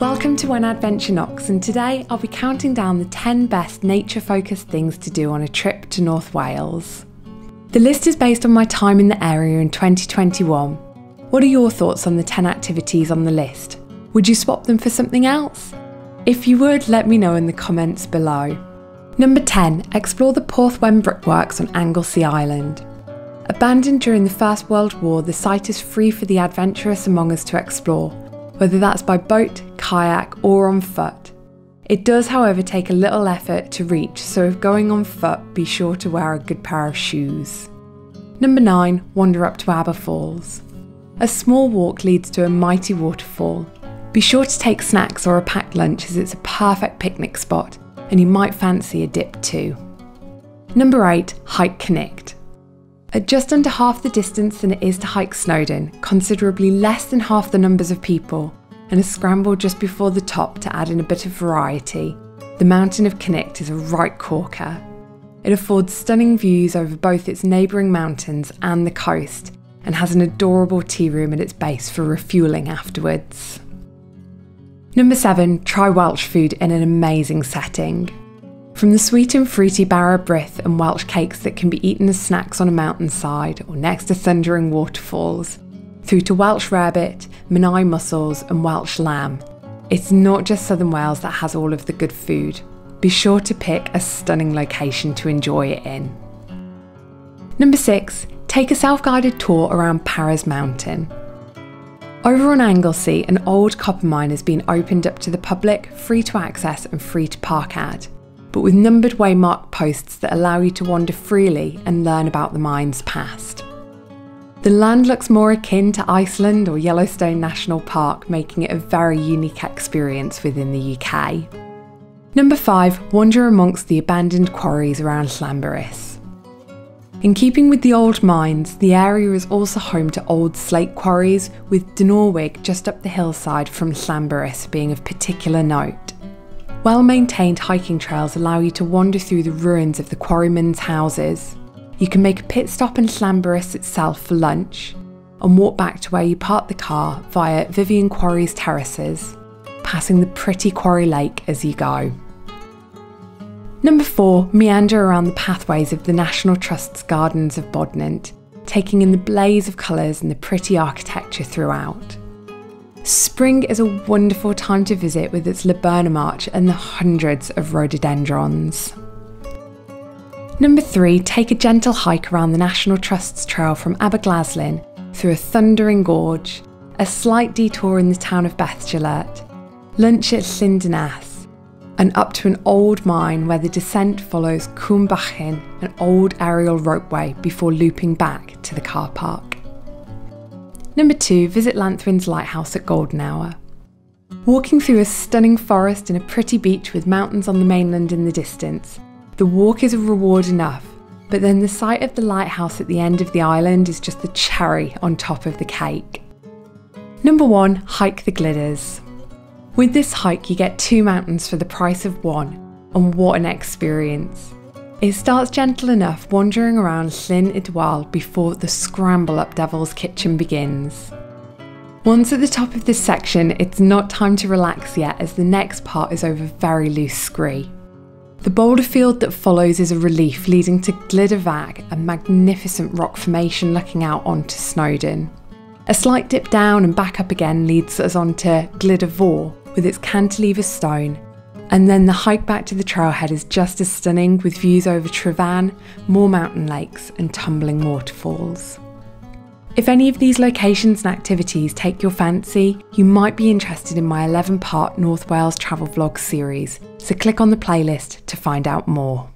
Welcome to When Adventure Knocks, and today I'll be counting down the 10 best nature-focused things to do on a trip to North Wales. The list is based on my time in the area in 2021. What are your thoughts on the 10 activities on the list? Would you swap them for something else? If you would, let me know in the comments below. Number 10. Explore the Porth Wen Brickworks on Anglesey Island. Abandoned during the First World War, the site is free for the adventurous among us to explore, whether that's by boat, kayak or on foot. It does, however, take a little effort to reach, so if going on foot, be sure to wear a good pair of shoes. Number 9. Wander up to Aber Falls. A small walk leads to a mighty waterfall. Be sure to take snacks or a packed lunch, as it's a perfect picnic spot and you might fancy a dip too. Number 8. Hike Cnicht. At just under half the distance than it is to hike Snowdon, considerably less than half the numbers of people, and a scramble just before the top to add in a bit of variety, the mountain of Cnicht is a right corker. It affords stunning views over both its neighbouring mountains and the coast, and has an adorable tea room at its base for refuelling afterwards. Number 7. Try Welsh food in an amazing setting. From the sweet and fruity bara brith and Welsh cakes that can be eaten as snacks on a mountainside or next to thundering waterfalls, through to Welsh rarebit, Menai mussels and Welsh lamb, it's not just Southern Wales that has all of the good food. Be sure to pick a stunning location to enjoy it in. Number 6. Take a self-guided tour around Parys Mountain. Over on Anglesey, an old copper mine has been opened up to the public, free to access and free to park at, but with numbered waymarked posts that allow you to wander freely and learn about the mine's past. The land looks more akin to Iceland or Yellowstone National Park, making it a very unique experience within the UK. Number 5. Wander amongst the abandoned quarries around Llanberis. In keeping with the old mines, the area is also home to old slate quarries, with Dinorwic just up the hillside from Llanberis being of particular note. Well-maintained hiking trails allow you to wander through the ruins of the quarrymen's houses. You can make a pit stop in Llanberis itself for lunch, and walk back to where you parked the car via Vivian Quarry's terraces, passing the pretty Quarry Lake as you go. Number 4. Meander around the pathways of the National Trust's Gardens of Bodnant, taking in the blaze of colours and the pretty architecture throughout. Spring is a wonderful time to visit with its Laburnum Arch and the hundreds of rhododendrons. Number 3. Take a gentle hike around the National Trust's trail from Aberglasslyn through a thundering gorge, a slight detour in the town of Beddgelert, lunch at Llyn Dinas, and up to an old mine where the descent follows Cwm Bychan, an old aerial ropeway, before looping back to the car park. Number 2. Visit Llanddwyn's lighthouse at golden hour. Walking through a stunning forest and a pretty beach with mountains on the mainland in the distance, the walk is a reward enough, but then the sight of the lighthouse at the end of the island is just the cherry on top of the cake. Number 1. Hike the Glyders. With this hike you get two mountains for the price of one, and what an experience. It starts gentle enough, wandering around Llyn Idwal before the scramble up Devil's Kitchen begins. Once at the top of this section, it's not time to relax yet, as the next part is over very loose scree. The boulder field that follows is a relief, leading to Glyder Fach, a magnificent rock formation looking out onto Snowdon. A slight dip down and back up again leads us onto Glyder Fawr with its cantilever stone, and then the hike back to the trailhead is just as stunning, with views over Trevan, more mountain lakes and tumbling waterfalls. If any of these locations and activities take your fancy, you might be interested in my 11-part North Wales travel vlog series, so click on the playlist to find out more.